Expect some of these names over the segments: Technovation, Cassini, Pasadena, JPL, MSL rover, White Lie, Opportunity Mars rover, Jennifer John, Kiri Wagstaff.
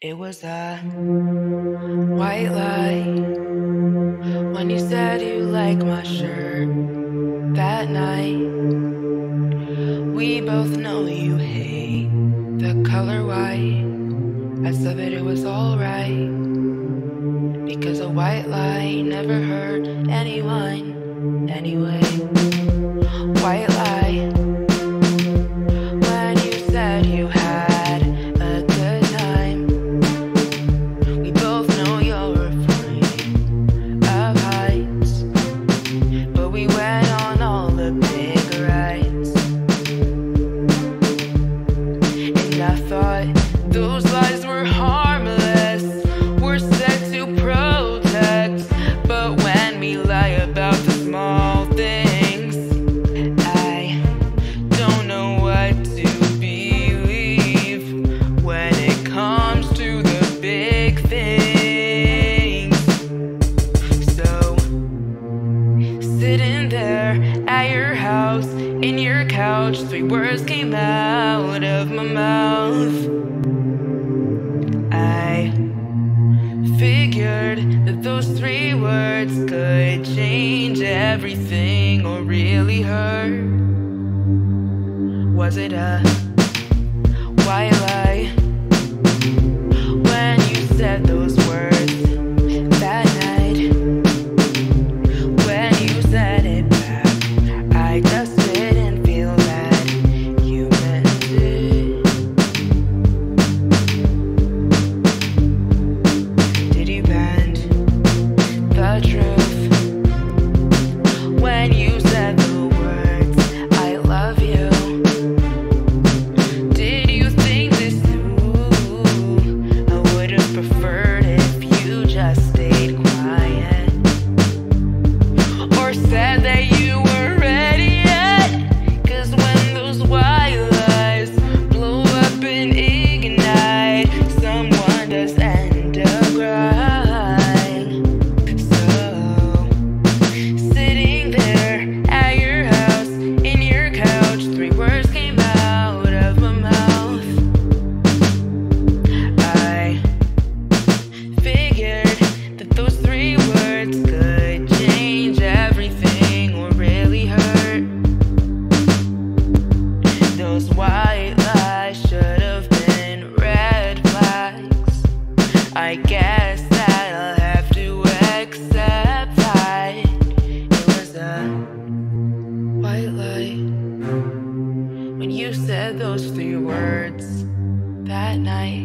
It was a white lie when you said you liked my shirt that night. We both know you hate the color white. I said that it was alright, because a white lie never hurt anyone anyway. White lie when you said you had those lies were harmless, were set to protect. But when we lie about the small things, I don't know what to believe when it comes to the big things. So, sitting there at your house, in your couch, 3 words came out of my mouth. I figured that those 3 words could change everything or really hurt. Was it a white lie when you said those words that night? When you said it back, I just didn't feel that you meant it. Truth when you said the words I love you. Did you think this through? I would have preferred if you just stayed quiet, or said that you were ready yet. Cause when those white lies blow up and ignite, someone does end up crying. I guess that I'll have to accept that it was a white lie when you said those 3 words that night.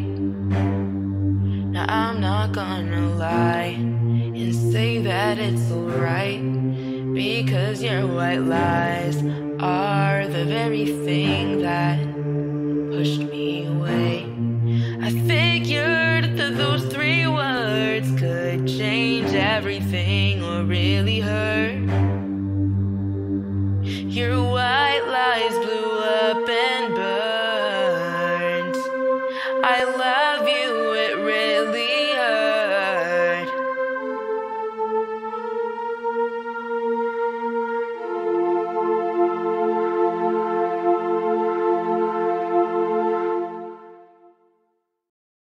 Now I'm not gonna lie and say that it's alright, because your white lies are the very thing that pushed me